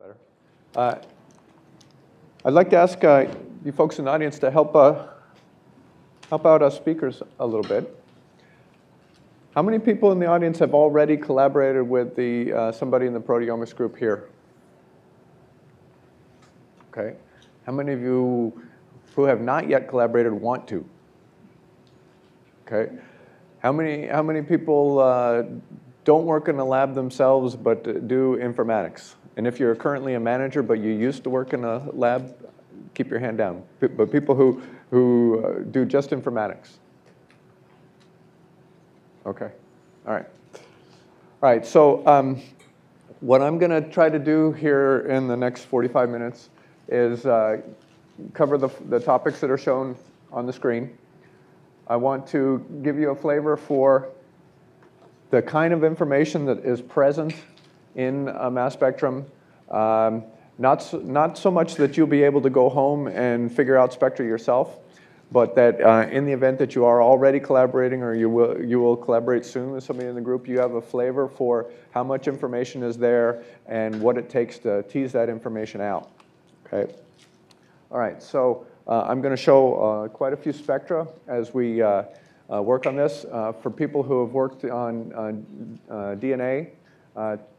Better. I'd like to ask you folks in the audience to help out our speakers a little bit. How many people in the audience have already collaborated with the, somebody in the proteomics group here? Okay. How many of you who have not yet collaborated want to? Okay. How many people don't work in a lab themselves but do informatics? And if you're currently a manager but you used to work in a lab, keep your hand down. But people who do just informatics. Okay, all right. All right, so what I'm going to try to do here in the next 45 minutes is cover the topics that are shown on the screen. I want to give you a flavor for the kind of information that is present in a mass spectrum. Not so much that you'll be able to go home and figure out spectra yourself, but that in the event that you are already collaborating or you will collaborate soon with somebody in the group, you have a flavor for how much information is there and what it takes to tease that information out. Okay. All right, so I'm going to show quite a few spectra as we work on this. For people who have worked on DNA,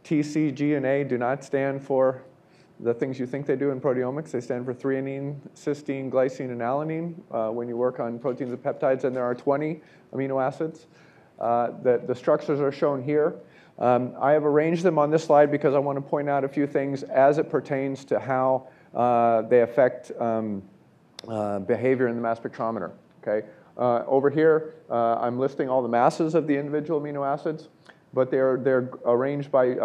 TCG and A do not stand for the things you think they do in proteomics. They stand for threonine, cysteine, glycine, and alanine when you work on proteins and peptides, and there are 20 amino acids. The structures are shown here. I have arranged them on this slide because I want to point out a few things as it pertains to how they affect behavior in the mass spectrometer. Okay? Over here, I'm listing all the masses of the individual amino acids, but they're arranged by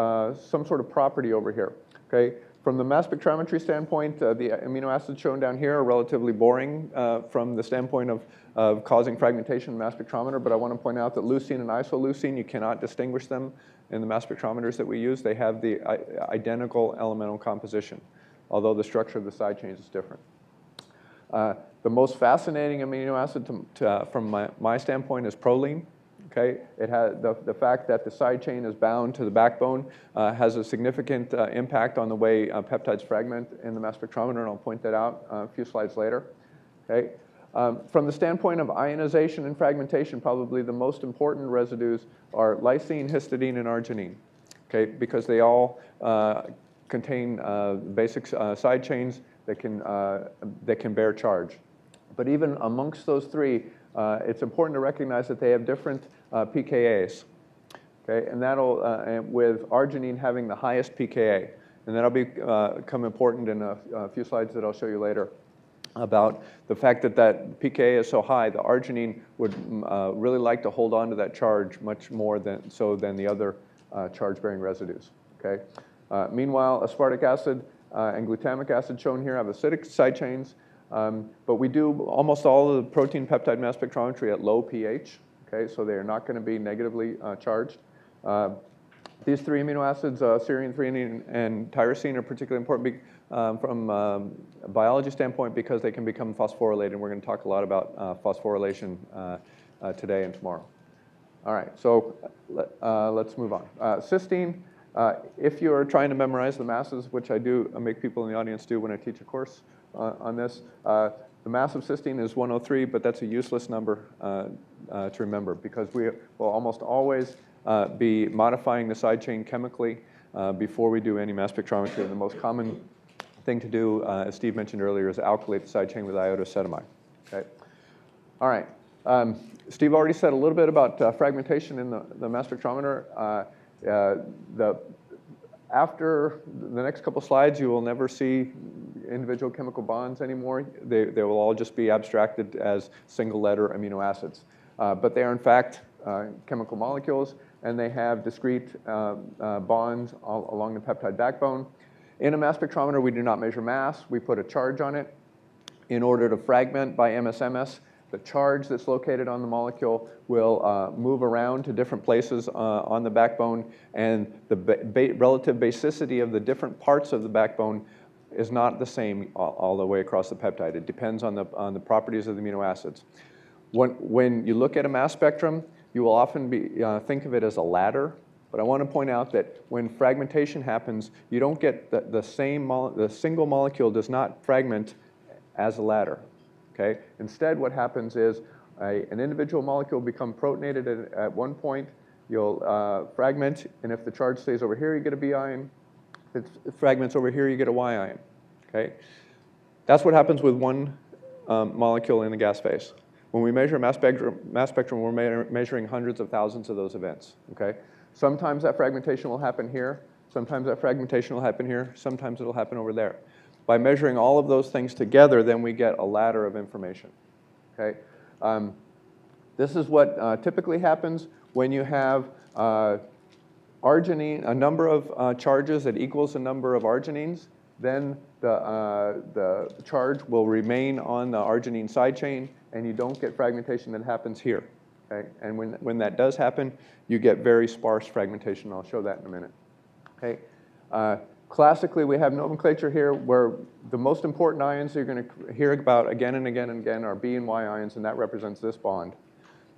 some sort of property over here. Okay? From the mass spectrometry standpoint, the amino acids shown down here are relatively boring from the standpoint of causing fragmentation in the mass spectrometer, but I want to point out that leucine and isoleucine, you cannot distinguish them in the mass spectrometers that we use. They have the identical elemental composition, although the structure of the side chains is different. The most fascinating amino acid from my standpoint is proline. Okay? It has the fact that the side chain is bound to the backbone has a significant impact on the way peptides fragment in the mass spectrometer, and I'll point that out a few slides later. Okay? From the standpoint of ionization and fragmentation, probably the most important residues are lysine, histidine, and arginine, okay? Because they all contain basic side chains that can bear charge. But even amongst those three, it's important to recognize that they have different pKa's, okay? And that'll, with arginine having the highest pKa, and that'll become important in a few slides that I'll show you later about the fact that that pKa is so high, the arginine would really like to hold on to that charge much more than the other charge-bearing residues, okay? Meanwhile, aspartic acid and glutamic acid shown here have acidic side chains. But we do almost all of the protein peptide mass spectrometry at low pH, okay? So they are not going to be negatively charged. These three amino acids, serine, threonine, and tyrosine, are particularly important from a biology standpoint because they can become phosphorylated, and we're going to talk a lot about phosphorylation today and tomorrow. All right, so let's move on. Cysteine, if you are trying to memorize the masses, which I do make people in the audience do when I teach a course, on this. The mass of cysteine is 103, but that's a useless number to remember because we will almost always be modifying the side chain chemically before we do any mass spectrometry. And the most common thing to do, as Steve mentioned earlier, is alkylate the side chain with iodoacetamide. Okay? All right. Steve already said a little bit about fragmentation in the mass spectrometer. After the next couple slides, you will never see individual chemical bonds anymore. They will all just be abstracted as single-letter amino acids. But they are, in fact, chemical molecules, and they have discrete bonds all along the peptide backbone. In a mass spectrometer, we do not measure mass. We put a charge on it. In order to fragment by MS-MS, the charge that's located on the molecule will move around to different places on the backbone, and the relative basicity of the different parts of the backbone is not the same all the way across the peptide. It depends on the properties of the amino acids. When you look at a mass spectrum, you will often think of it as a ladder, But I want to point out that when fragmentation happens, you don't get the single molecule does not fragment as a ladder. Okay? Instead, what happens is an individual molecule become protonated at one point. You'll fragment, and if the charge stays over here, you get a B ion. If it fragments over here, you get a Y ion. Okay? That's what happens with one molecule in the gas phase. When we measure mass spectrum, we're measuring hundreds of thousands of those events. Okay? Sometimes that fragmentation will happen here. Sometimes that fragmentation will happen here. Sometimes it'll happen over there. By measuring all of those things together, then we get a ladder of information. Okay? This is what typically happens when you have arginine, a number of charges that equals the number of arginines. Then the charge will remain on the arginine side chain, and you don't get fragmentation that happens here. Okay? And when that does happen, you get very sparse fragmentation. I'll show that in a minute. Okay? Classically, we have nomenclature here where the most important ions you're going to hear about again and again and again are B and Y ions, and that represents this bond.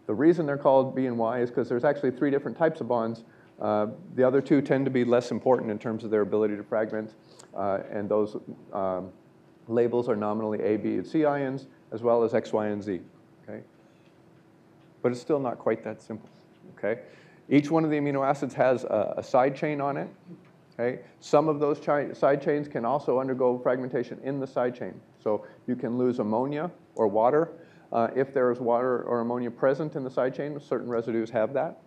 The reason they're called B and Y is because there's actually three different types of bonds. The other two tend to be less important in terms of their ability to fragment, and those labels are nominally A, B, and C ions, as well as X, Y, and Z. Okay? But it's still not quite that simple. Okay? Each one of the amino acids has a side chain on it. Okay? Some of those side chains can also undergo fragmentation in the side chain. So you can lose ammonia or water. If there is water or ammonia present in the side chain, certain residues have that.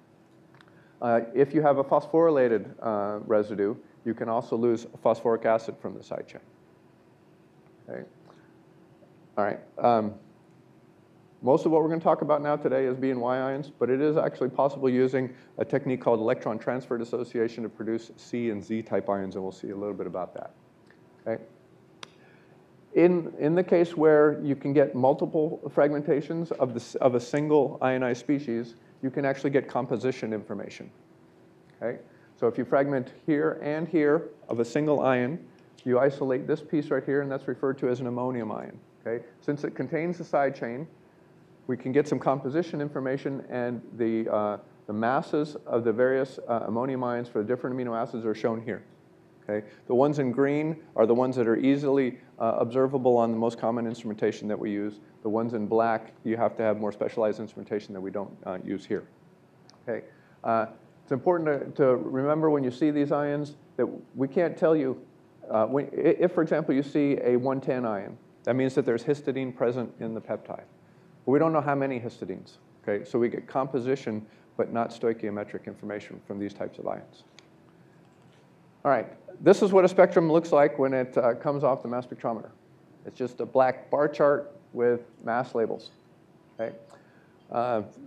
If you have a phosphorylated residue, you can also lose phosphoric acid from the side chain. Okay. All right. Most of what we're going to talk about now today is B and Y ions, but it is actually possible using a technique called electron transfer dissociation to produce C and Z type ions, and we'll see a little bit about that. Okay. In the case where you can get multiple fragmentations of a single ionized species, you can actually get composition information. Okay? So if you fragment here and here of a single ion, you isolate this piece right here, and that's referred to as an ammonium ion. Okay? Since it contains the side chain, we can get some composition information, and the masses of the various ammonium ions for the different amino acids are shown here. Okay? The ones in green are the ones that are easily observable on the most common instrumentation that we use. The ones in black, you have to have more specialized instrumentation that we don't use here. Okay? It's important to remember when you see these ions that we can't tell you, if for example you see a 110 ion, that means that there's histidine present in the peptide. But we don't know how many histidines. Okay? So we get composition but not stoichiometric information from these types of ions. All right. This is what a spectrum looks like when it comes off the mass spectrometer. It's just a black bar chart with mass labels. Okay?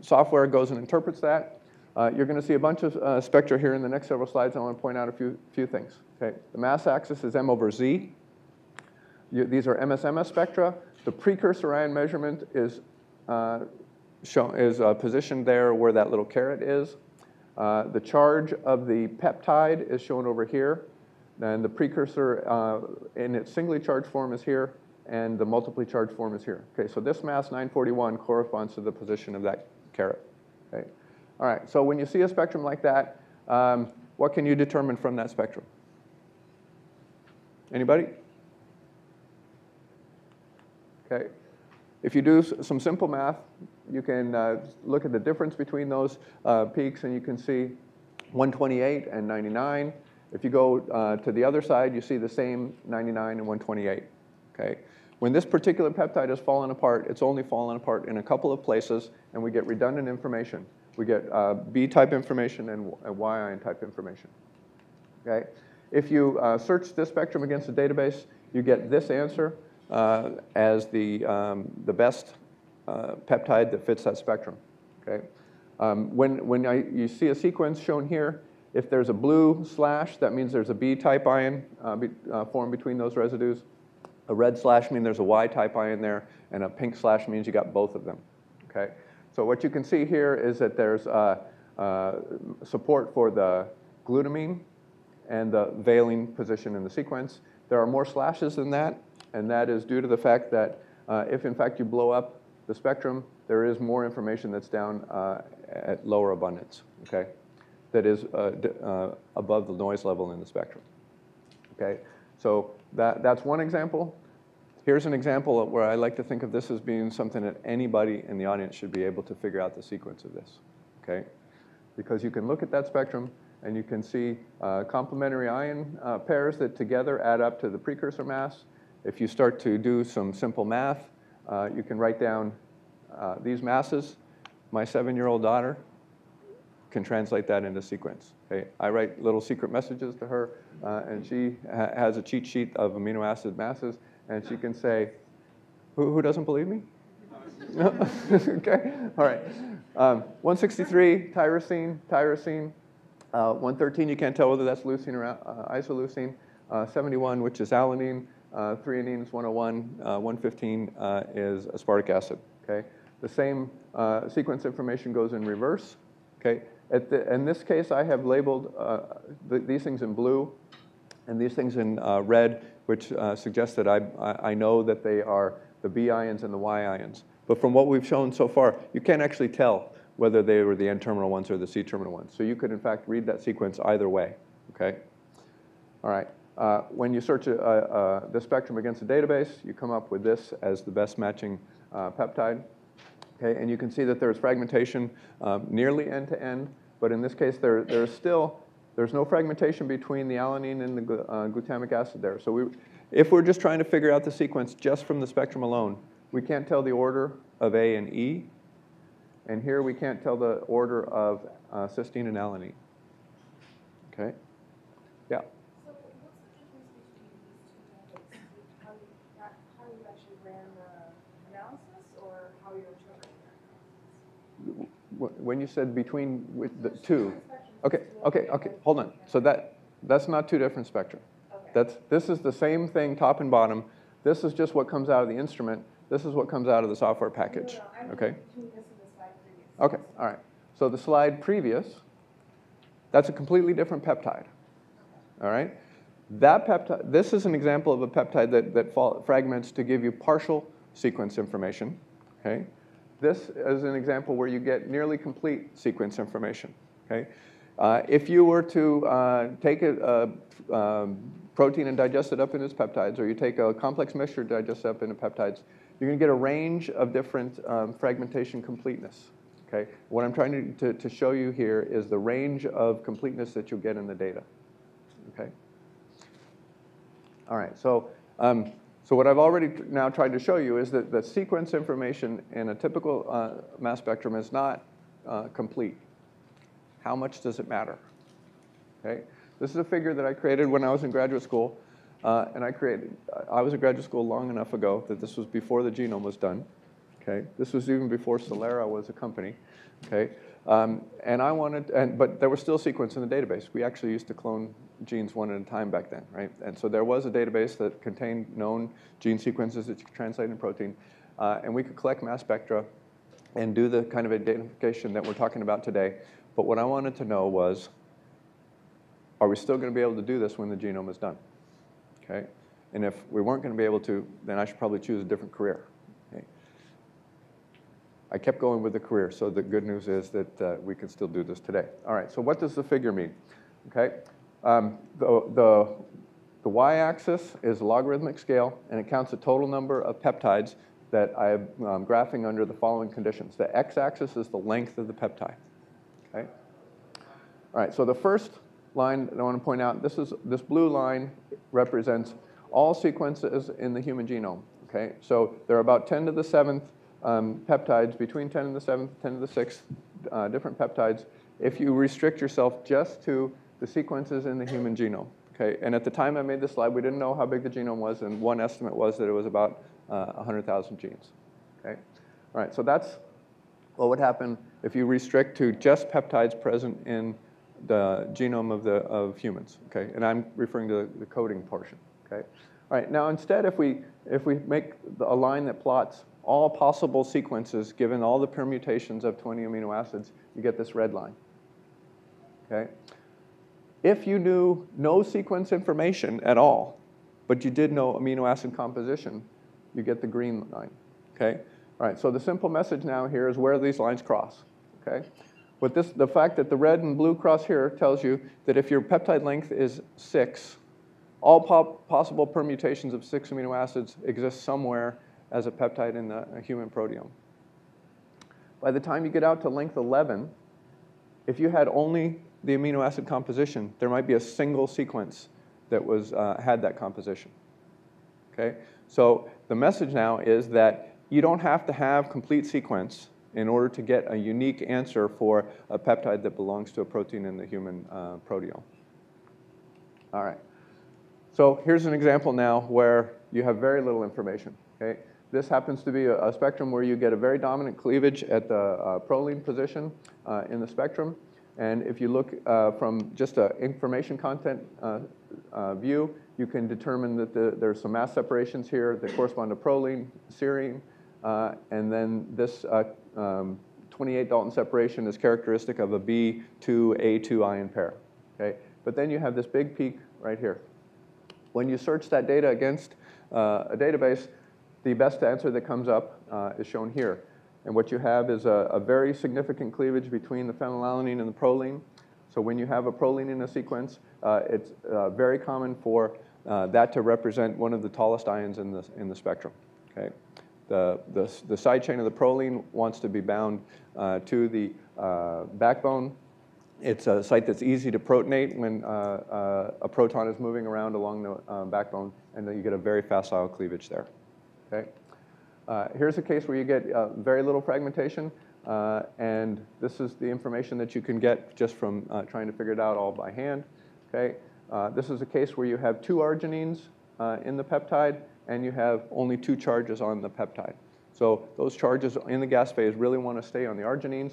Software goes and interprets that. You're going to see a bunch of spectra here in the next several slides. I want to point out a few things. Okay? The mass axis is M over Z. These are MS-MS spectra. The precursor ion measurement is positioned there where that little caret is. The charge of the peptide is shown over here. And the precursor in its singly charged form is here, and the multiply charged form is here. Okay, so this mass 941 corresponds to the position of that caret. Okay, all right. So when you see a spectrum like that, what can you determine from that spectrum? Anybody? Okay, if you do some simple math, you can look at the difference between those peaks, and you can see 128 and 99. If you go to the other side, you see the same 99 and 128. Okay? When this particular peptide has fallen apart, it's only fallen apart in a couple of places, and we get redundant information. We get B-type information and Y-ion type information. Okay? If you search this spectrum against the database, you get this answer as the best peptide that fits that spectrum. Okay? When you see a sequence shown here, if there's a blue slash, that means there's a B-type ion formed between those residues. A red slash means there's a Y-type ion there, and a pink slash means you got both of them. Okay? So what you can see here is that there's support for the glutamine and the valine position in the sequence. There are more slashes than that, and that is due to the fact that if in fact you blow up the spectrum, there is more information that's down at lower abundance. Okay? that is above the noise level in the spectrum. Okay, so that's one example. Here's an example where I like to think of this as being something that anybody in the audience should be able to figure out the sequence of this, okay? Because you can look at that spectrum and you can see complementary ion pairs that together add up to the precursor mass. If you start to do some simple math, you can write down these masses. My 7-year-old daughter can translate that into sequence. Okay? I write little secret messages to her, and she has a cheat sheet of amino acid masses. And she can say, who doesn't believe me? No? Okay, all right. 163, tyrosine. 113, you can't tell whether that's leucine or isoleucine. 71, which is alanine. 3-enene is 101. 115 is aspartic acid, okay? The same sequence information goes in reverse, okay? In this case, I have labeled these things in blue and these things in red, which suggests that I know that they are the B ions and the Y ions. But from what we've shown so far, you can't actually tell whether they were the N-terminal ones or the C-terminal ones. So you could, in fact, read that sequence either way, okay? All right, when you search the spectrum against a database, you come up with this as the best matching peptide, okay? And you can see that there's fragmentation nearly end-to-end, but in this case, there's still there's no fragmentation between the alanine and the glutamic acid there. So if we're just trying to figure out the sequence just from the spectrum alone, we can't tell the order of A and E. And here we can't tell the order of cysteine and alanine. OK? Yeah? So what's the difference between these two methods? How you actually ran the analysis or how you're interpreting the analysis? When you said between with the two. Okay, hold on. So that's not two different spectra. Okay. This is the same thing, top and bottom. This is just what comes out of the instrument. This is what comes out of the software package. No, okay? Okay, all right. So the slide previous, that's a completely different peptide, all right? That peptide, this is an example of a peptide that fragments to give you partial sequence information, okay? This is an example where you get nearly complete sequence information, okay? If you were to take a protein and digest it up into its peptides, or you take a complex mixture, digest it up into peptides, you're going to get a range of different fragmentation completeness. Okay? What I'm trying to show you here is the range of completeness that you'll get in the data. Okay? All right. So, so what I've already now tried to show you is that the sequence information in a typical mass spectrum is not complete. How much does it matter? Okay, this is a figure that I created when I was in graduate school, and I was in graduate school long enough ago that this was before the genome was done. Okay, this was even before Celera was a company. Okay, and I wanted, but there was still sequence in the database. We actually used to clone genes one at a time back then, right? And so there was a database that contained known gene sequences that you could translate in protein, and we could collect mass spectra and do the kind of identification that we're talking about today. But what I wanted to know was, are we still going to be able to do this when the genome is done? Okay? And if we weren't going to be able to, then I should probably choose a different career. Okay? I kept going with the career. So the good news is that we can still do this today. All right, so what does the figure mean? Okay? The y-axis is logarithmic scale, and it counts the total number of peptides that I'm graphing under the following conditions. The x-axis is the length of the peptide. Okay. All right, so the first line that I want to point out, this blue line represents all sequences in the human genome. Okay, so there are about 10 to the 7th peptides, between 10 and the 7th, 10 to the 6th different peptides, if you restrict yourself just to the sequences in the human genome. Okay, and at the time I made this slide, we didn't know how big the genome was, and one estimate was that it was about 100,000 genes. Okay, all right, so that's what would happen if you restrict to just peptides present in the genome of humans, okay? And I'm referring to the coding portion, okay? All right, now instead, if we make a line that plots all possible sequences given all the permutations of 20 amino acids, you get this red line, okay? If you knew no sequence information at all, but you did know amino acid composition, you get the green line, okay? All right, so the simple message now here is where these lines cross, okay? But this, the fact that the red and blue crosshair tells you that if your peptide length is 6, all possible permutations of 6 amino acids exist somewhere as a peptide in the human proteome. By the time you get out to length 11, if you had only the amino acid composition, there might be a single sequence that was, had that composition. Okay? So the message now is that you don't have to have complete sequence in order to get a unique answer for a peptide that belongs to a protein in the human proteome. All right. So here's an example now where you have very little information. Okay? This happens to be a spectrum where you get a very dominant cleavage at the proline position in the spectrum. And if you look from just an information content view, you can determine that there's some mass separations here that correspond to proline, serine, and then this 28 Dalton separation is characteristic of a B2A2 ion pair. Okay? But then you have this big peak right here. When you search that data against a database, the best answer that comes up is shown here. And what you have is a very significant cleavage between the phenylalanine and the proline. So when you have a proline in a sequence, it's very common for that to represent one of the tallest ions in the spectrum. Okay? The side chain of the proline wants to be bound to the backbone. It's a site that's easy to protonate when a proton is moving around along the backbone, and then you get a very facile cleavage there. Okay? Here's a case where you get very little fragmentation, and this is the information that you can get just from trying to figure it out all by hand. Okay? This is a case where you have 2 arginines in the peptide, and you have only 2 charges on the peptide. So those charges in the gas phase really want to stay on the arginines,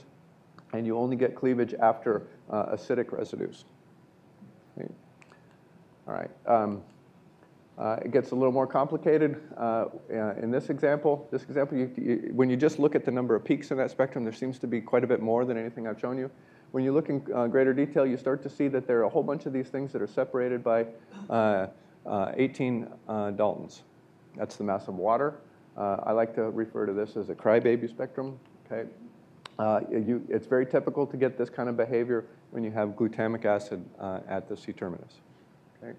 and you only get cleavage after acidic residues. Okay. All right. It gets a little more complicated. In this example, when you just look at the number of peaks in that spectrum, there seems to be quite a bit more than anything I've shown you. When you look in greater detail, you start to see that there are a whole bunch of these things that are separated by 18 Daltons. That's the mass of water. I like to refer to this as a crybaby spectrum. Okay. It's very typical to get this kind of behavior when you have glutamic acid at the C-terminus. Okay.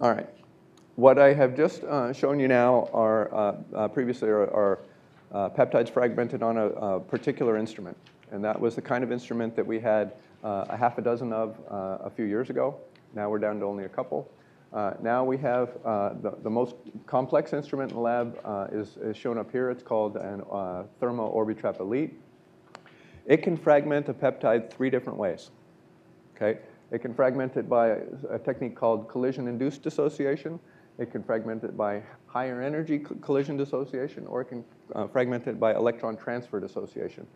All right. What I have just shown you now are previously are peptides fragmented on a particular instrument. And that was the kind of instrument that we had a half a dozen of a few years ago. Now we're down to only a couple. Now we have the most complex instrument in the lab is shown up here. It's called an Thermo Orbitrap Elite. It can fragment a peptide 3 different ways. Okay? It can fragment it by a technique called collision-induced dissociation. It can fragment it by higher energy collision dissociation, or it can fragment it by electron transfer dissociation.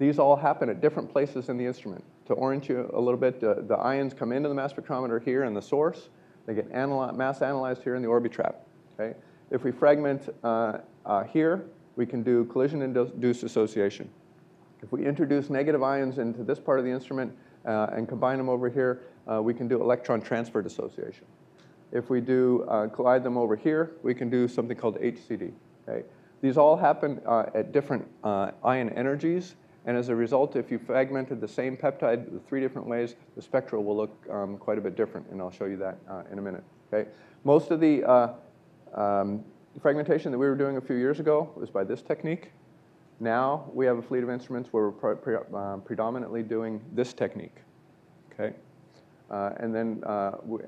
These all happen at different places in the instrument. To orient you a little bit, the ions come into the mass spectrometer here in the source. They get mass analyzed here in the Orbitrap. Okay? If we fragment here, we can do collision-induced dissociation. If we introduce negative ions into this part of the instrument and combine them over here, we can do electron transfer dissociation. If we do collide them over here, we can do something called HCD. Okay? These all happen at different ion energies. And as a result, if you fragmented the same peptide the 3 different ways, the spectra will look quite a bit different, and I'll show you that in a minute. Okay? Most of the fragmentation that we were doing a few years ago was by this technique. Now we have a fleet of instruments where we're predominantly doing this technique. Okay? And then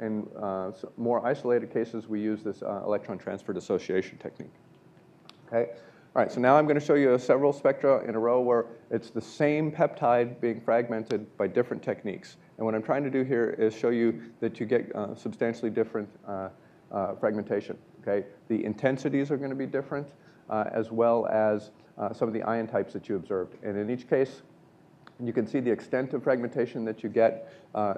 in so more isolated cases, we use this electron transfer dissociation technique. Okay? All right, so now I'm going to show you several spectra in a row where it's the same peptide being fragmented by different techniques. And what I'm trying to do here is show you that you get substantially different fragmentation. Okay? The intensities are going to be different, as well as some of the ion types that you observed. And in each case, you can see the extent of fragmentation that you get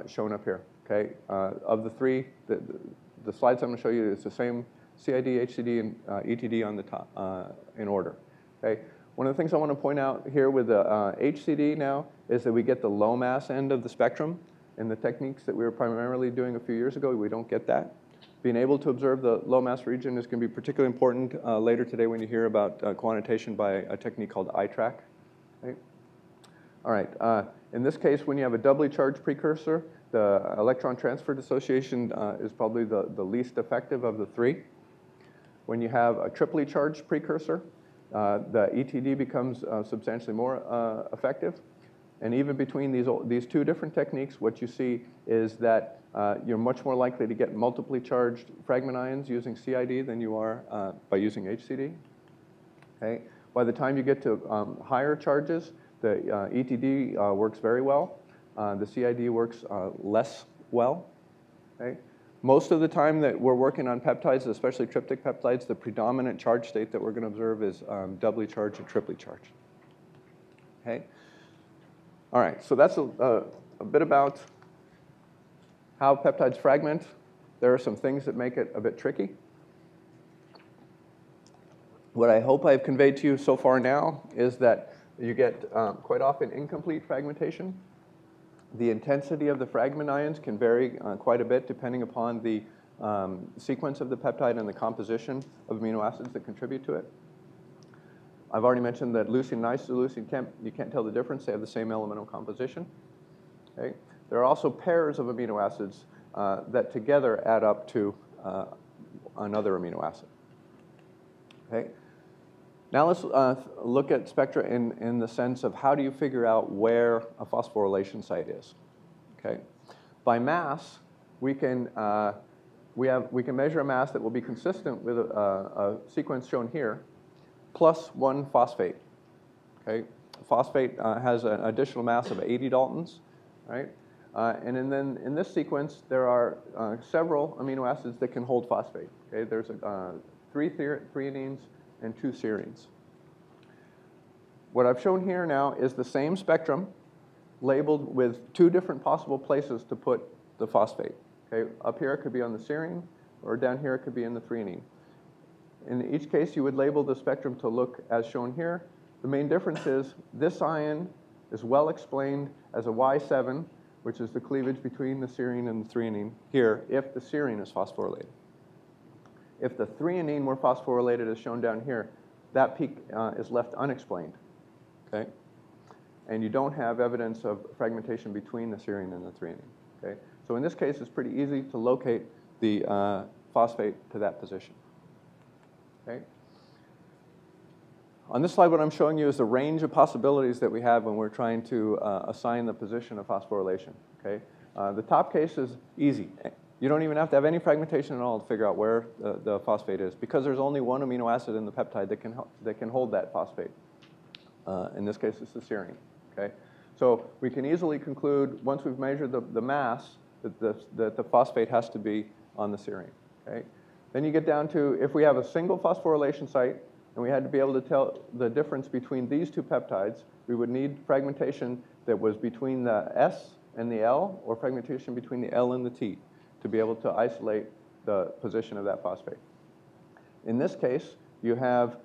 shown up here. Okay? Of the 3, the slides I'm going to show you is the same CID, HCD, and ETD on the top in order. Okay? One of the things I want to point out here with the HCD now is that we get the low mass end of the spectrum. In the techniques that we were primarily doing a few years ago, we don't get that. Being able to observe the low mass region is going to be particularly important later today when you hear about quantitation by a technique called iTRAQ. Okay? All right. In this case, when you have a doubly charged precursor, the electron transfer dissociation is probably the least effective of the three. When you have a triply charged precursor, the ETD becomes substantially more effective. And even between these two different techniques, what you see is that you're much more likely to get multiply charged fragment ions using CID than you are by using HCD. Okay. By the time you get to higher charges, the ETD works very well. The CID works less well. Okay. Most of the time that we're working on peptides, especially tryptic peptides, the predominant charge state that we're going to observe is doubly charged and triply charged. Okay. All right, so that's a bit about how peptides fragment. There are some things that make it a bit tricky. What I hope I've conveyed to you so far now is that you get quite often incomplete fragmentation. The intensity of the fragment ions can vary quite a bit depending upon the sequence of the peptide and the composition of amino acids that contribute to it. I've already mentioned that leucine and isoleucine, you can't tell the difference. They have the same elemental composition. Okay. There are also pairs of amino acids that together add up to another amino acid. Okay. Now let's look at spectra in the sense of how do you figure out where a phosphorylation site is. Okay. By mass, we can measure a mass that will be consistent with a sequence shown here, plus one phosphate. Okay. Phosphate has an additional mass of 80 Daltons. Right? And then in this sequence, there are several amino acids that can hold phosphate. Okay? There's three threonines and two serines. What I've shown here now is the same spectrum labeled with two different possible places to put the phosphate. Okay? Up here it could be on the serine, or down here it could be in the threonine. In each case, you would label the spectrum to look as shown here. The main difference is this ion is well explained as a Y7, which is the cleavage between the serine and the threonine here, if the serine is phosphorylated. If the threonine were phosphorylated as shown down here, that peak is left unexplained. Okay? And you don't have evidence of fragmentation between the serine and the threonine. Okay? So in this case, it's pretty easy to locate the phosphate to that position. Okay? On this slide, what I'm showing you is the range of possibilities that we have when we're trying to assign the position of phosphorylation. Okay? The top case is easy. You don't even have to have any fragmentation at all to figure out where the phosphate is, because there's only one amino acid in the peptide that can hold that phosphate. In this case, it's the serine. Okay? So we can easily conclude, once we've measured the mass, that the phosphate has to be on the serine. Okay? Then you get down to, if we have a single phosphorylation site, and we had to be able to tell the difference between these two peptides, we would need fragmentation that was between the S and the L, or fragmentation between the L and the T, to be able to isolate the position of that phosphate. In this case, you have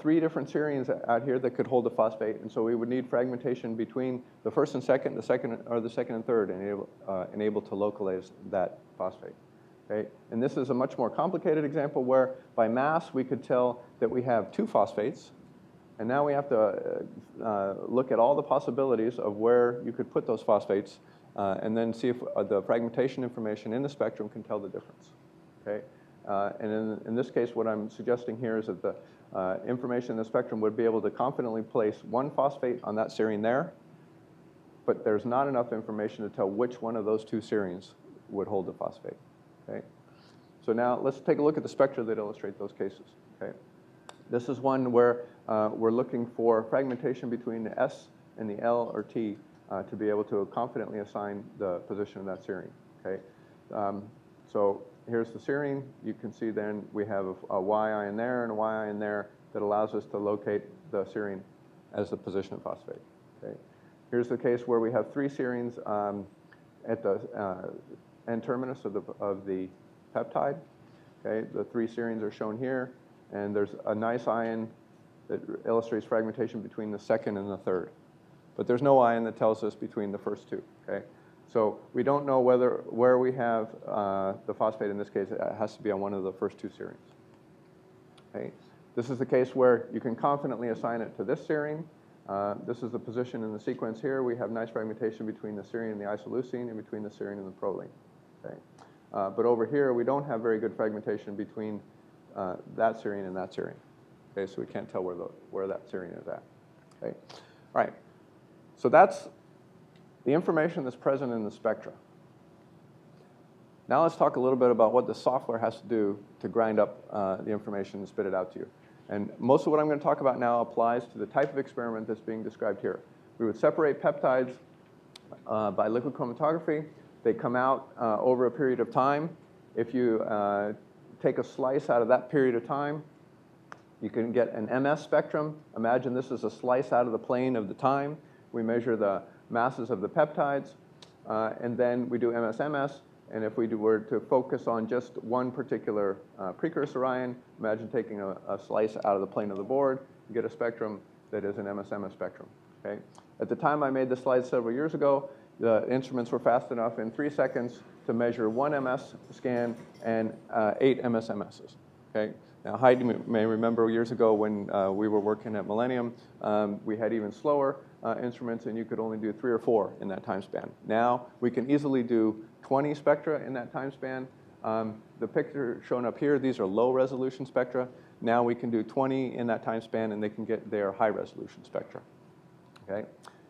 three different serines out here that could hold a phosphate, and so we would need fragmentation between the first and second, the second and third, and enable to localize that phosphate. Okay? And this is a much more complicated example where by mass we could tell that we have two phosphates, and now we have to look at all the possibilities of where you could put those phosphates and then see if the fragmentation information in the spectrum can tell the difference. Okay? And in this case, what I'm suggesting here is that the information in the spectrum would be able to confidently place one phosphate on that serine there, but there's not enough information to tell which one of those two serines would hold the phosphate. Okay? So now let's take a look at the spectra that illustrate those cases. Okay? This is one where we're looking for fragmentation between the S and the L or T to be able to confidently assign the position of that serine. Okay? So here's the serine. You can see then we have a Y ion there and a Y ion there that allows us to locate the serine as the position of phosphate. Okay? Here's the case where we have three serines at the N-terminus of the peptide. Okay? The three serines are shown here, and there's a nice ion that illustrates fragmentation between the second and the third. But there's no ion that tells us between the first two. Okay? So we don't know where we have the phosphate. In this case, it has to be on one of the first two serines. Okay? This is the case where you can confidently assign it to this serine, This is the position in the sequence here. We have nice fragmentation between the serine and the isoleucine and between the serine and the proline. Okay. But over here, we don't have very good fragmentation between that serine and that serine. Okay, so we can't tell where that serine is at. Okay. All right. So that's the information that's present in the spectra. Now let's talk a little bit about what the software has to do to grind up the information and spit it out to you. And most of what I'm going to talk about now applies to the type of experiment that's being described here. We would separate peptides by liquid chromatography. They come out over a period of time. If you take a slice out of that period of time, you can get an MS spectrum. Imagine this is a slice out of the plane of the time. We measure the masses of the peptides, and then we do MS-MS. And if we were to focus on just one particular precursor ion, imagine taking a slice out of the plane of the board, you get a spectrum that is an MS-MS spectrum. Okay? At the time I made this slide several years ago, the instruments were fast enough in 3 seconds to measure one MS scan and 8 MS-MSs. Okay? Now, Heidi may remember years ago when we were working at Millennium, we had even slower instruments, and you could only do 3 or 4 in that time span. Now, we can easily do 20 spectra in that time span. The picture shown up here, these are low-resolution spectra. Now we can do 20 in that time span, and they can get their high-resolution spectra. Okay?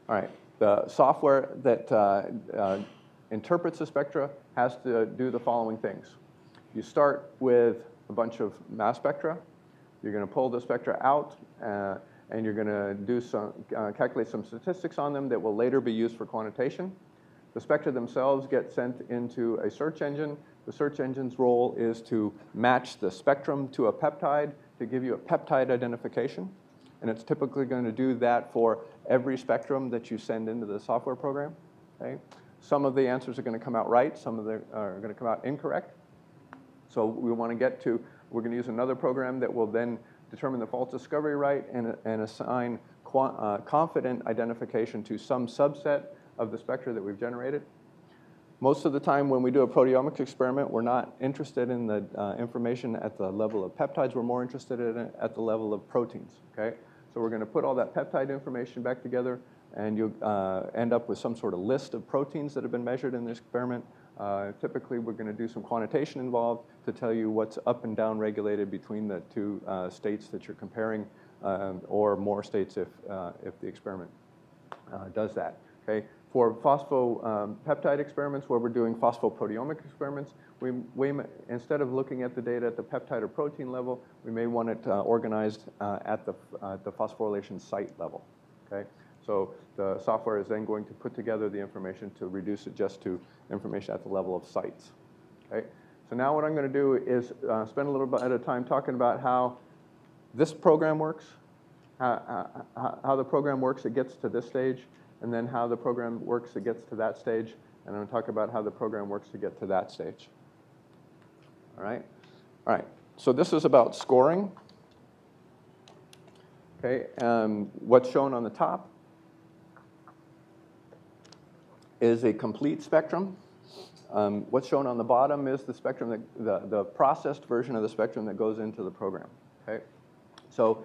All right. The software that interprets the spectra has to do the following things. You start with a bunch of mass spectra. You're going to pull the spectra out, and you're going to do some, calculate some statistics on them that will later be used for quantitation. The spectra themselves get sent into a search engine. The search engine's role is to match the spectrum to a peptide to give you a peptide identification. And it's typically going to do that for every spectrum that you send into the software program. Okay? Some of the answers are going to come out right. Some of them are going to come out incorrect. So we want to get to, we're going to use another program that will then determine the false discovery right and assign confident identification to some subset of the spectra that we've generated. Most of the time when we do a proteomics experiment, we're not interested in the information at the level of peptides. We're more interested in it at the level of proteins. Okay? So we're going to put all that peptide information back together, and you'll end up with some sort of list of proteins that have been measured in this experiment. Typically, we're going to do some quantitation involved to tell you what's up and down regulated between the two states that you're comparing, or more states if the experiment does that. Okay? For phosphopeptide experiments, where we're doing phosphoproteomic experiments, we instead of looking at the data at the peptide or protein level, we may want it organized at the phosphorylation site level. Okay? So the software is then going to put together the information to reduce it just to information at the level of sites. Okay? So now what I'm going to do is spend a little bit of time talking about how this program works, how the program works that gets to this stage, and then how the program works that gets to that stage. And I'm going to talk about how the program works to get to that stage. All right? All right. So this is about scoring. Okay. What's shown on the top is a complete spectrum. What's shown on the bottom is the spectrum, the processed version of the spectrum that goes into the program. Okay? So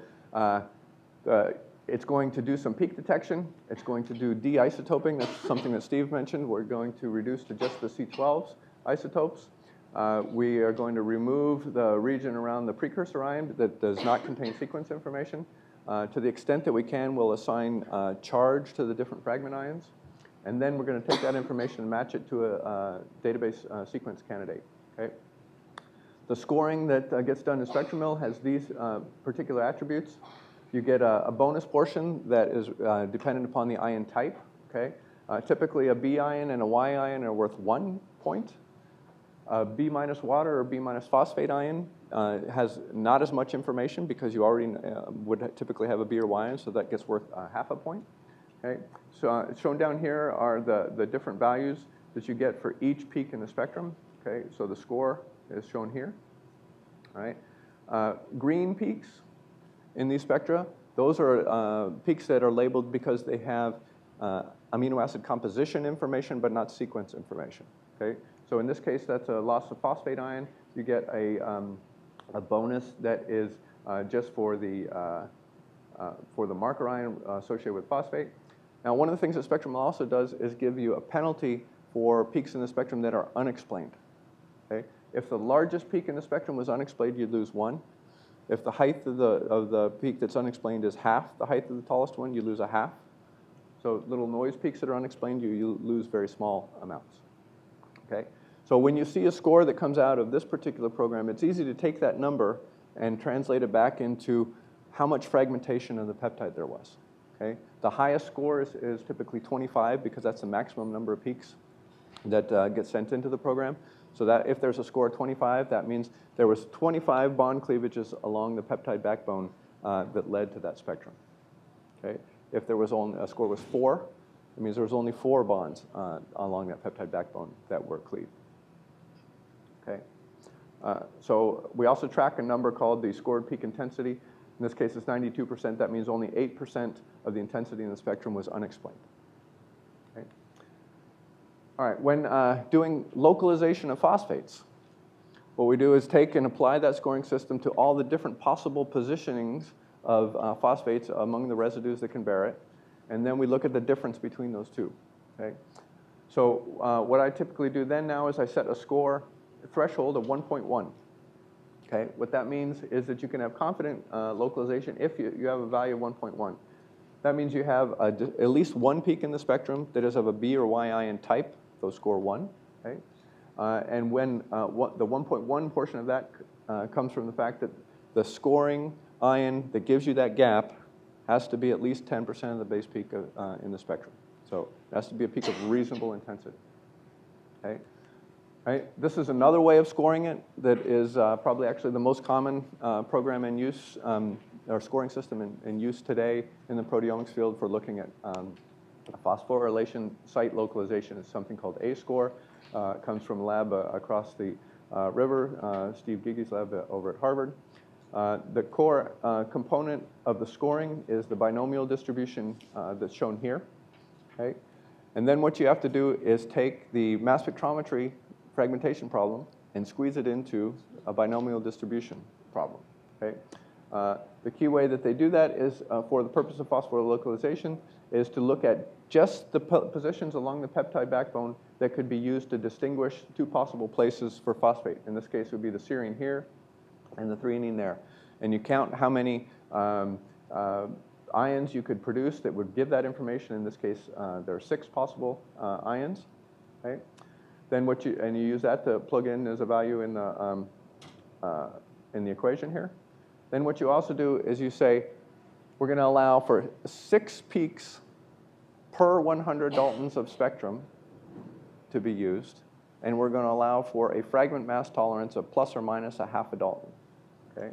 it's going to do some peak detection. It's going to do de-isotoping. That's something that Steve mentioned. We're going to reduce to just the C12 isotopes. We are going to remove the region around the precursor ion that does not contain sequence information. To the extent that we can, we'll assign charge to the different fragment ions. And then we're going to take that information and match it to a database sequence candidate. Okay? The scoring that gets done in Spectrum Mill has these particular attributes. You get a bonus portion that is dependent upon the ion type. Okay? Typically, a B ion and a Y ion are worth 1 point. A B minus water or B minus phosphate ion has not as much information because you already would typically have a B or Y ion, so that gets worth 0.5 point. Okay. So shown down here are the different values that you get for each peak in the spectrum. Okay. So the score is shown here. All right. Green peaks in these spectra, those are peaks that are labeled because they have amino acid composition information but not sequence information. Okay. So in this case, that's a loss of phosphate ion. You get a bonus that is just for the for the marker ion associated with phosphate. Now, one of the things that Spectrum Mill also does is give you a penalty for peaks in the spectrum that are unexplained. Okay? If the largest peak in the spectrum was unexplained, you'd lose 1. If the height of the peak that's unexplained is half the height of the tallest one, you lose a half. So little noise peaks that are unexplained, you lose very small amounts. Okay? So when you see a score that comes out of this particular program, it's easy to take that number and translate it back into how much fragmentation of the peptide there was. Okay? The highest score is typically 25 because that's the maximum number of peaks that get sent into the program. So that if there's a score of 25, that means there was 25 bond cleavages along the peptide backbone that led to that spectrum. Okay? If there was only a score was 4, it means there was only 4 bonds along that peptide backbone that were cleaved. Okay? So we also track a number called the scored peak intensity. In this case, it's 92%. That means only 8% of the intensity in the spectrum was unexplained. Okay? All right, when doing localization of phosphates, what we do is take and apply that scoring system to all the different possible positionings of phosphates among the residues that can bear it, and then we look at the difference between those two. Okay? So what I typically do then now is I set a score threshold of 1.1. Okay? What that means is that you can have confident localization if you have a value of 1.1. That means you have at least one peak in the spectrum that is of a B or Y ion type, those score 1. Okay? And when the 1.1 portion of that comes from the fact that the scoring ion that gives you that gap has to be at least 10% of the base peak of, in the spectrum. So it has to be a peak of reasonable intensity. Okay? Right? This is another way of scoring it that is probably actually the most common program in use, or scoring system in use today in the proteomics field for looking at phosphorylation site localization. It's something called A-score. It comes from a lab across the river, Steve Gigi's lab over at Harvard. The core component of the scoring is the binomial distribution that's shown here. Okay? And then what you have to do is take the mass spectrometry fragmentation problem and squeeze it into a binomial distribution problem. Okay? The key way that they do that is for the purpose of phosphorylocalization is to look at just the positions along the peptide backbone that could be used to distinguish two possible places for phosphate. In this case, it would be the serine here and the threonine there. And you count how many ions you could produce that would give that information. In this case, there are 6 possible ions. Okay? Then what you use that to plug in as a value in the equation here. Then what you also do is you say, we're going to allow for 6 peaks per 100 Daltons of spectrum to be used. And we're going to allow for a fragment mass tolerance of plus or minus a half a Dalton. Okay?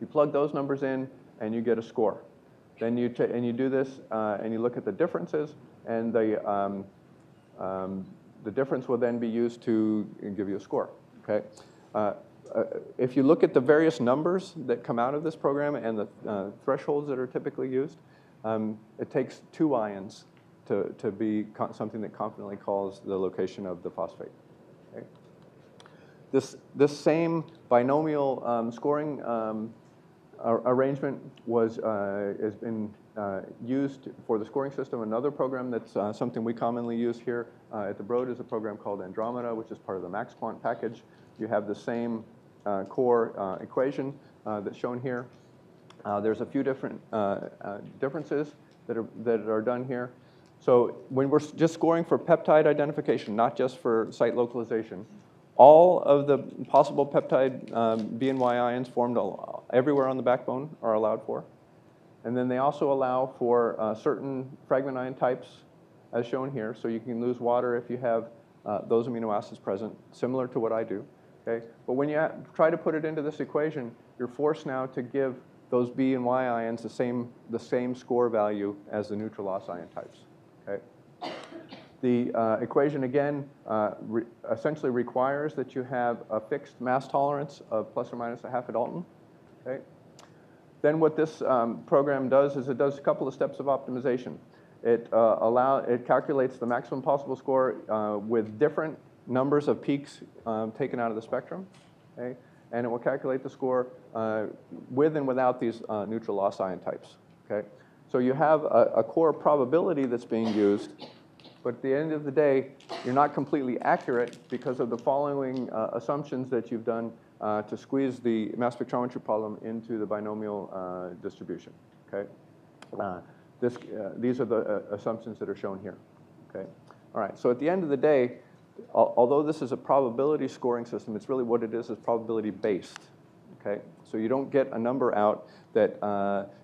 You plug those numbers in, and you get a score. Then you do this, and you look at the differences, and the difference will then be used to give you a score. Okay? If you look at the various numbers that come out of this program and the thresholds that are typically used, it takes 2 ions to be something that confidently calls the location of the phosphate. Okay? This same binomial scoring arrangement has been used for the scoring system. Another program that's something we commonly use here at the Broad is a program called Andromeda, which is part of the MaxQuant package. You have the same core equation that's shown here. There's a few different differences that are done here. So when we're just scoring for peptide identification, not just for site localization, all of the possible peptide B and Y ions formed everywhere on the backbone are allowed for. And then they also allow for certain fragment ion types as shown here. So you can lose water if you have those amino acids present, similar to what I do. Okay? But when you try to put it into this equation, you're forced now to give those B and Y ions the same score value as the neutral loss ion types. Okay. The equation, again, essentially requires that you have a fixed mass tolerance of plus or minus a half a Dalton. Okay. Then what this program does is it does a couple of steps of optimization. It calculates the maximum possible score with different numbers of peaks taken out of the spectrum. Okay. and it will calculate the score with and without these neutral loss ion types. Okay? So you have a core probability that's being used, but at the end of the day, you're not completely accurate because of the following assumptions that you've done to squeeze the mass spectrometry problem into the binomial distribution. Okay? These are the assumptions that are shown here. Okay? All right, so at the end of the day, although this is a probability scoring system, it's really what it is probability-based. Okay? So you don't get a number out that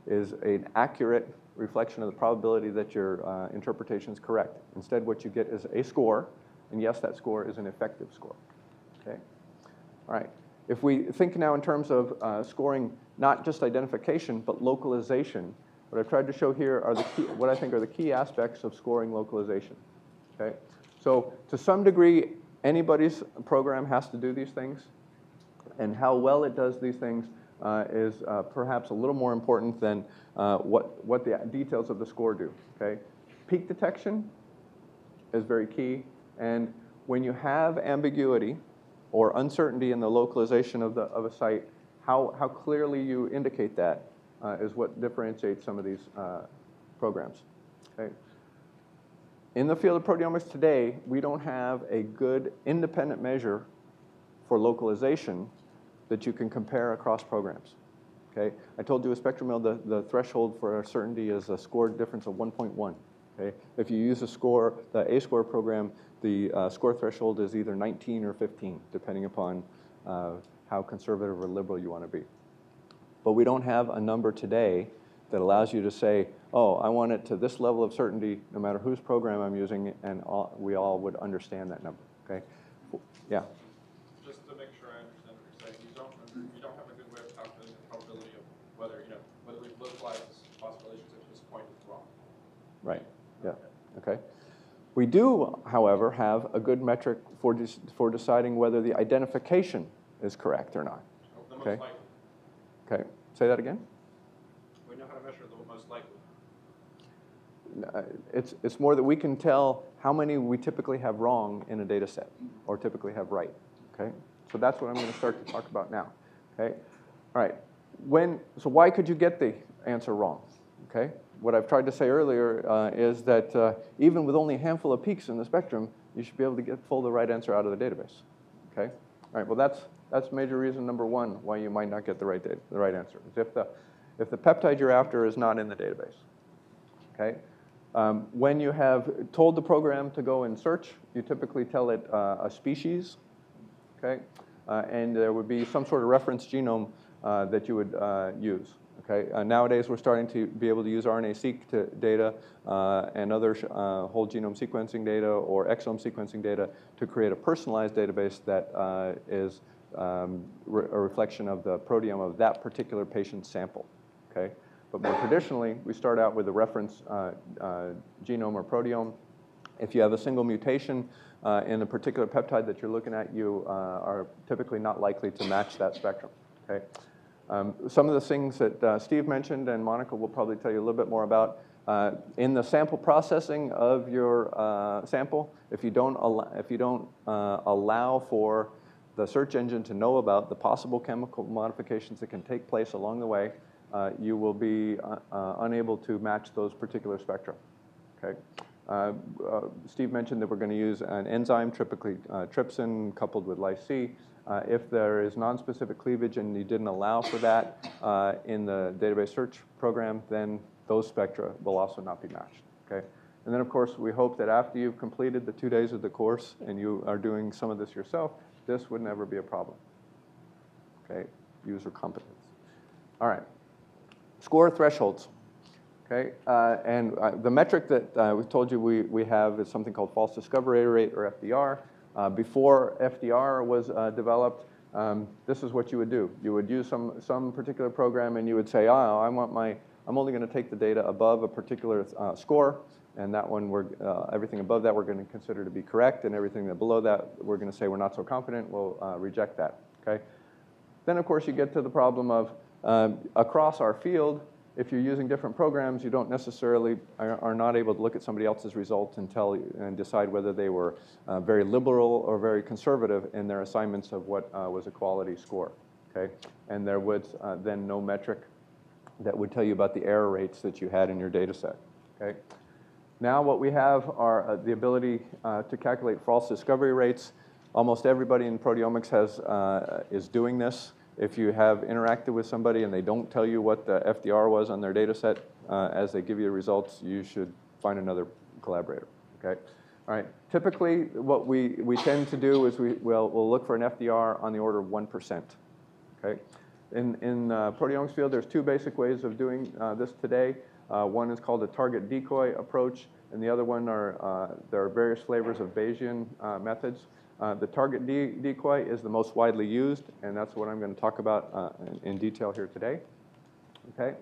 is an accurate reflection of the probability that your interpretation is correct. Instead, what you get is a score, and yes, that score is an effective score. Okay? All right. If we think now in terms of scoring not just identification, but localization, what I've tried to show here are the key, what I think are the key aspects of scoring localization. Okay? So to some degree, anybody's program has to do these things, and how well it does these things is perhaps a little more important than what the details of the score do. Okay? Peak detection is very key, and when you have ambiguity or uncertainty in the localization of, a site, how clearly you indicate that is what differentiates some of these programs. Okay? In the field of proteomics today, we don't have a good independent measure for localization that you can compare across programs. Okay? I told you with Spectrum Mill, the threshold for certainty is a score difference of 1.1. Okay? If you use a score, the A-score program, the score threshold is either 19 or 15, depending upon how conservative or liberal you want to be. But we don't have a number today that allows you to say, oh, I want it to this level of certainty no matter whose program I'm using, and we all would understand that number, okay? Yeah? Just to make sure I understand what you're saying, you don't have a good way of calculating the probability of whether, you know, whether we've localized postulations at this point is wrong. Right, yeah, okay. We do, however, have a good metric for deciding whether the identification is correct or not, okay? Okay, say that again? We know how to measure the most likely. It's more that we can tell how many we typically have wrong in a data set or typically have right, okay? So that's what I'm going to start to talk about now, okay? All right, so why could you get the answer wrong, okay? What I've tried to say earlier is that even with only a handful of peaks in the spectrum, you should be able to pull the right answer out of the database, okay? All right, well, that's major reason number one why you might not get the right answer, is if the peptide you're after is not in the database, okay? When you have told the program to go and search, you typically tell it a species, okay? And there would be some sort of reference genome that you would use, okay? Nowadays, we're starting to be able to use RNA-seq data and other whole genome sequencing data or exome sequencing data to create a personalized database that is a reflection of the proteome of that particular patient's sample, okay? But more traditionally, we start out with a reference genome or proteome. If you have a single mutation in a particular peptide that you're looking at, you are typically not likely to match that spectrum, okay? Some of the things that Steve mentioned and Monica will probably tell you a little bit more about, in the sample processing of your sample, if you don't allow for the search engine to know about the possible chemical modifications that can take place along the way, you will be unable to match those particular spectra, okay? Steve mentioned that we're going to use an enzyme, typically trypsin, coupled with LysC. If there is nonspecific cleavage and you didn't allow for that in the database search program, then those spectra will also not be matched, okay? And then, of course, we hope that after you've completed the 2 days of the course and you are doing some of this yourself, this would never be a problem, okay? User competence. All right. Score thresholds, okay? The metric that we've told you we have is something called false discovery rate, or FDR. Before FDR was developed, this is what you would do. You would use some particular program, and you would say, oh, I'm only going to take the data above a particular score, and that one, everything above that we're going to consider to be correct, and everything that below that we're going to say we're not so confident, we'll reject that, okay? Then, of course, you get to the problem of across our field, if you're using different programs, you don't necessarily are not able to look at somebody else's results and decide whether they were very liberal or very conservative in their assignments of what was a quality score. okay? And there was then no metric that would tell you about the error rates that you had in your data set, okay? Now what we have are the ability to calculate false discovery rates. Almost everybody in proteomics is doing this. If you have interacted with somebody and they don't tell you what the FDR was on their data set as they give you the results, you should find another collaborator, okay? All right, typically what we tend to do is we'll look for an FDR on the order of 1%, okay? In proteomics field, there's two basic ways of doing this today. One is called a target decoy approach, and the other one there are various flavors of Bayesian methods. The target decoy is the most widely used, and that's what I'm going to talk about in detail here today. Okay,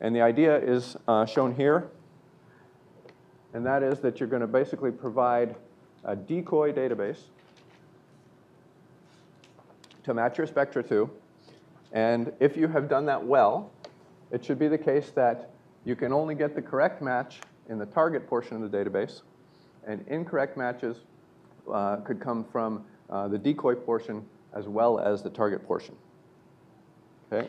and the idea is shown here, and that is that you're going to basically provide a decoy database to match your spectra to, and if you have done that well, it should be the case that you can only get the correct match in the target portion of the database, and incorrect matches could come from the decoy portion as well as the target portion, okay?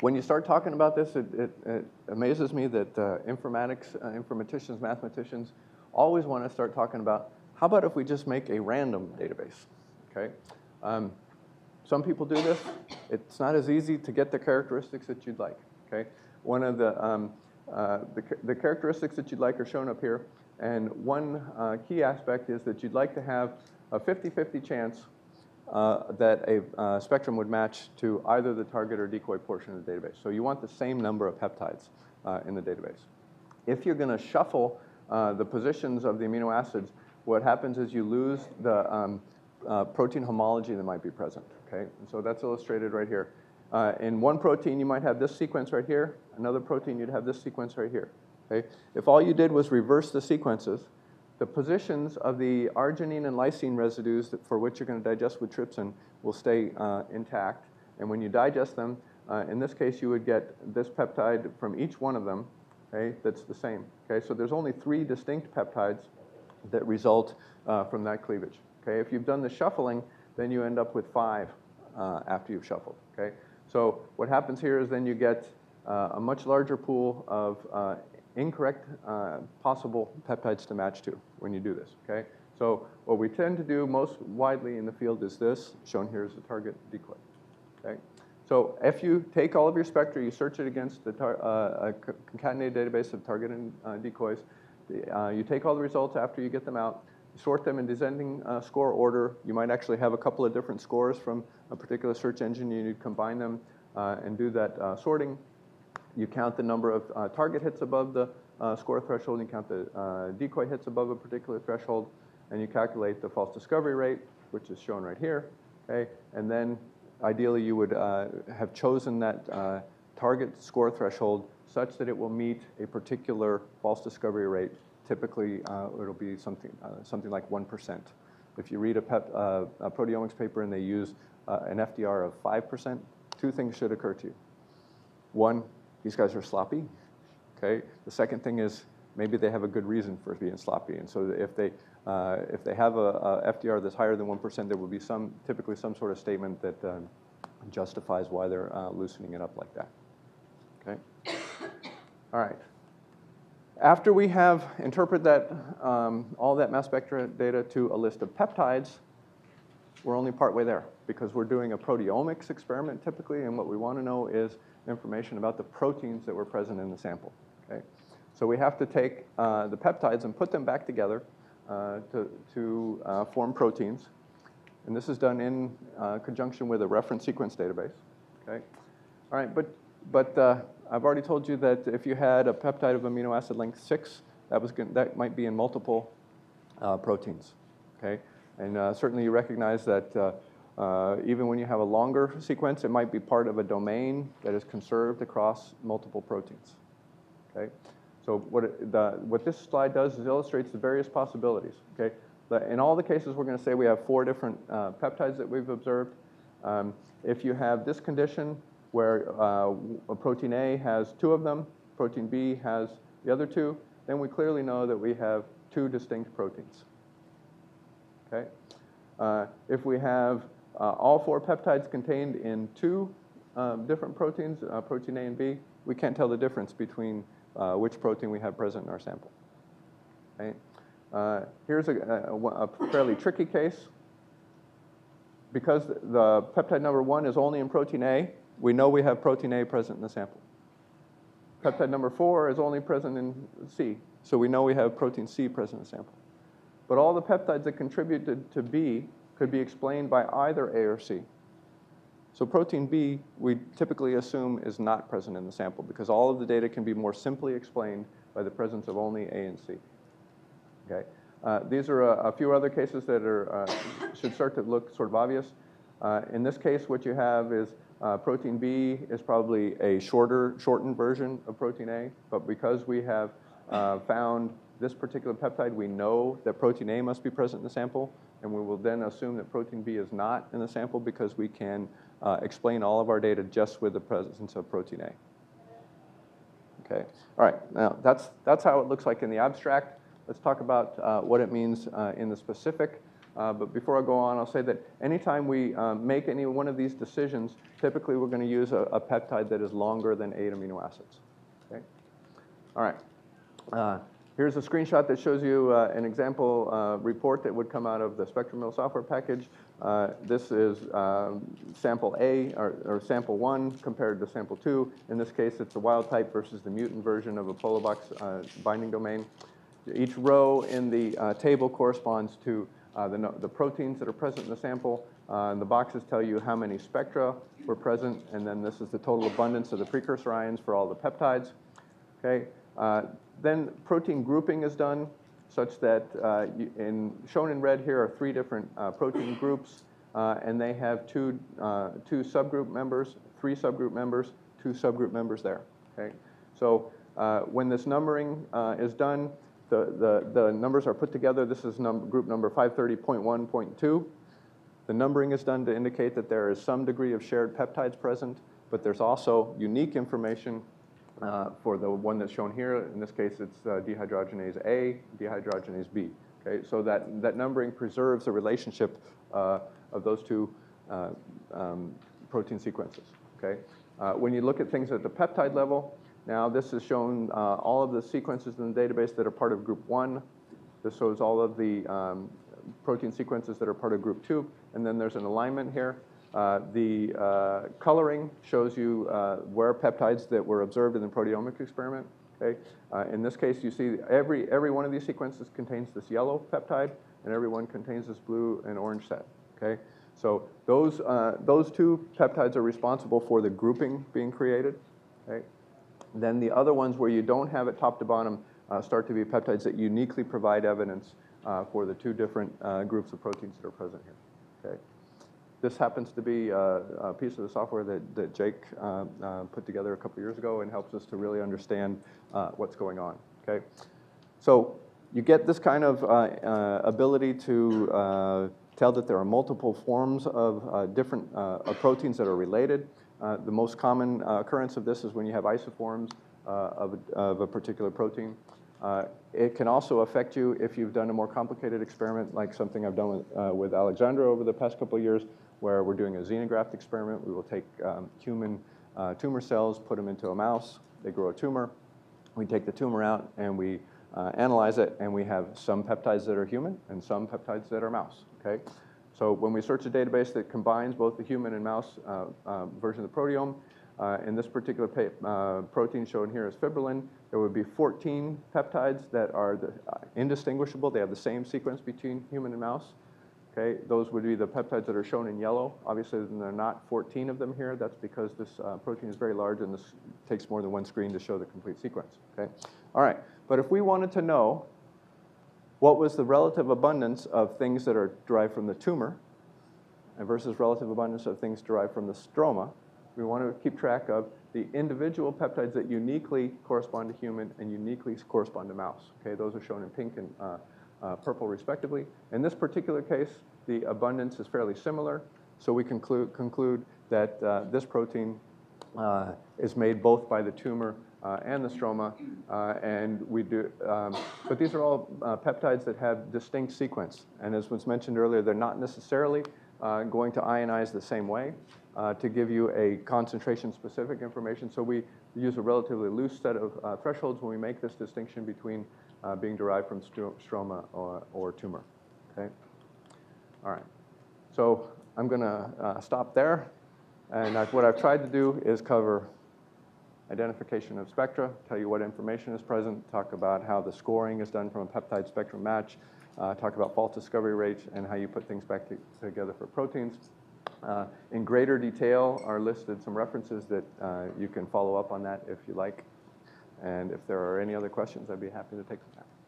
When you start talking about this, it amazes me that informaticians, mathematicians always want to start talking about, how about if we just make a random database, okay? Some people do this. It's not as easy to get the characteristics that you'd like, okay? One of the characteristics that you'd like are shown up here. And one key aspect is that you'd like to have a 50-50 chance that a spectrum would match to either the target or decoy portion of the database. So you want the same number of peptides in the database. If you're going to shuffle the positions of the amino acids, what happens is you lose the protein homology that might be present. Okay? And so that's illustrated right here. In one protein, you might have this sequence right here. Another protein, you'd have this sequence right here. Okay. If all you did was reverse the sequences, the positions of the arginine and lysine residues for which you're going to digest with trypsin will stay intact. And when you digest them, in this case, you would get this peptide from each one of them, okay, that's the same. Okay, so there's only 3 distinct peptides that result from that cleavage. Okay, if you've done the shuffling, then you end up with 5 after you've shuffled. Okay, so what happens here is then you get a much larger pool of incorrect possible peptides to match to when you do this, okay? So what we tend to do most widely in the field is this, shown here as the target decoy, okay? So if you take all of your spectra, you search it against the a concatenated database of target and decoys, you take all the results after you get them out, you sort them in descending score order. You might actually have a couple of different scores from a particular search engine, you need to combine them and do that sorting. You count the number of target hits above the score threshold, and you count the decoy hits above a particular threshold, and you calculate the false discovery rate, which is shown right here, okay? And then ideally you would have chosen that target score threshold such that it will meet a particular false discovery rate. Typically it'll be something like 1%. If you read a proteomics paper and they use an FDR of 5%, 2 things should occur to you. 1, these guys are sloppy, okay? The second thing is maybe they have a good reason for being sloppy. And so if they have a FDR that's higher than 1%, there will be typically some sort of statement that justifies why they're loosening it up like that, okay? All right. After we have interpreted that, all that mass spectra data to a list of peptides, we're only partway there because we're doing a proteomics experiment typically, and what we want to know is information about the proteins that were present in the sample, okay? So we have to take the peptides and put them back together to form proteins, and this is done in conjunction with a reference sequence database, okay? All right, but I've already told you that if you had a peptide of amino acid length 6, that might be in multiple proteins, okay? And certainly you recognize that even when you have a longer sequence, it might be part of a domain that is conserved across multiple proteins, okay? So what this slide does is illustrates the various possibilities, okay? In all the cases, we're going to say we have 4 different peptides that we've observed. If you have this condition where protein A has 2 of them, protein B has the other 2, then we clearly know that we have 2 distinct proteins. Okay, If we have all four peptides contained in two different proteins, protein A and B, we can't tell the difference between which protein we have present in our sample. Right? Here's a fairly tricky case. Because the peptide number 1 is only in protein A, we know we have protein A present in the sample. Peptide number 4 is only present in C, so we know we have protein C present in the sample. But all the peptides that contributed to B could be explained by either A or C. So protein B, we typically assume, is not present in the sample because all of the data can be more simply explained by the presence of only A and C. Okay. These are a few other cases that are, should start to look sort of obvious. In this case, what you have is protein B is probably a shortened version of protein A, but because we have found this particular peptide, we know that protein A must be present in the sample, and we will then assume that protein B is not in the sample because we can explain all of our data just with the presence of protein A. Okay, all right, now that's how it looks like in the abstract. Let's talk about what it means in the specific. But before I go on, I'll say that anytime we make any one of these decisions, typically we're going to use a peptide that is longer than 8 amino acids. Okay? All right. Here's a screenshot that shows you an example report that would come out of the Spectrum Mill software package. This is sample A, or sample 1 compared to sample 2. In this case, it's the wild type versus the mutant version of a Polabox binding domain. Each row in the table corresponds to the proteins that are present in the sample. And the boxes tell you how many spectra were present. And then this is the total abundance of the precursor ions for all the peptides. Okay. Then protein grouping is done such that shown in red here are 3 different protein groups. And they have two subgroup members, 3 subgroup members, 2 subgroup members there. Okay. So when this numbering is done, the numbers are put together. This is group number 530.1.2. The numbering is done to indicate that there is some degree of shared peptides present, but there's also unique information for the one that's shown here. In this case, it's dehydrogenase A, dehydrogenase B. Okay, so that numbering preserves the relationship of those two protein sequences. Okay, when you look at things at the peptide level, now this is shown all of the sequences in the database that are part of group 1. This shows all of the protein sequences that are part of group 2. And then there's an alignment here. The coloring shows you where peptides that were observed in the proteomics experiment. Okay? In this case, you see every one of these sequences contains this yellow peptide, and every one contains this blue and orange set. Okay? So those two peptides are responsible for the grouping being created. Okay? Then the other ones where you don't have it top to bottom start to be peptides that uniquely provide evidence for the two different groups of proteins that are present here. Okay. This happens to be a piece of the software that Jake put together a couple years ago and helps us to really understand what's going on. Okay. So you get this kind of ability to tell that there are multiple forms of different proteins that are related. The most common occurrence of this is when you have isoforms of a particular protein. It can also affect you if you've done a more complicated experiment, like something I've done with Alexandra over the past couple of years, where we're doing a xenograft experiment. We will take human tumor cells, put them into a mouse. They grow a tumor. We take the tumor out, and we analyze it, and we have some peptides that are human and some peptides that are mouse. Okay? So when we search a database that combines both the human and mouse version of the proteome, and this particular protein shown here is fibrillin, there would be 14 peptides that are indistinguishable. They have the same sequence between human and mouse. Okay, those would be the peptides that are shown in yellow. Obviously, there are not 14 of them here. That's because this protein is very large, and this takes more than one screen to show the complete sequence. Okay, all right. But if we wanted to know what was the relative abundance of things that are derived from the tumor versus relative abundance of things derived from the stroma, we want to keep track of the individual peptides that uniquely correspond to human and uniquely correspond to mouse. Okay, those are shown in pink and purple, respectively. In this particular case, the abundance is fairly similar, so we conclude that this protein is made both by the tumor and the stroma, and we do, but these are all peptides that have distinct sequence. And as was mentioned earlier, they're not necessarily going to ionize the same way to give you a concentration-specific information. So we use a relatively loose set of thresholds when we make this distinction between being derived from stroma or tumor. Okay? All right. So I'm going to stop there. And what I've tried to do is cover identification of spectra, tell you what information is present, talk about how the scoring is done from a peptide spectrum match, talk about fault discovery rates, and how you put things back together for proteins. In greater detail are listed some references that you can follow up on that if you like. And if there are any other questions, I'd be happy to take them.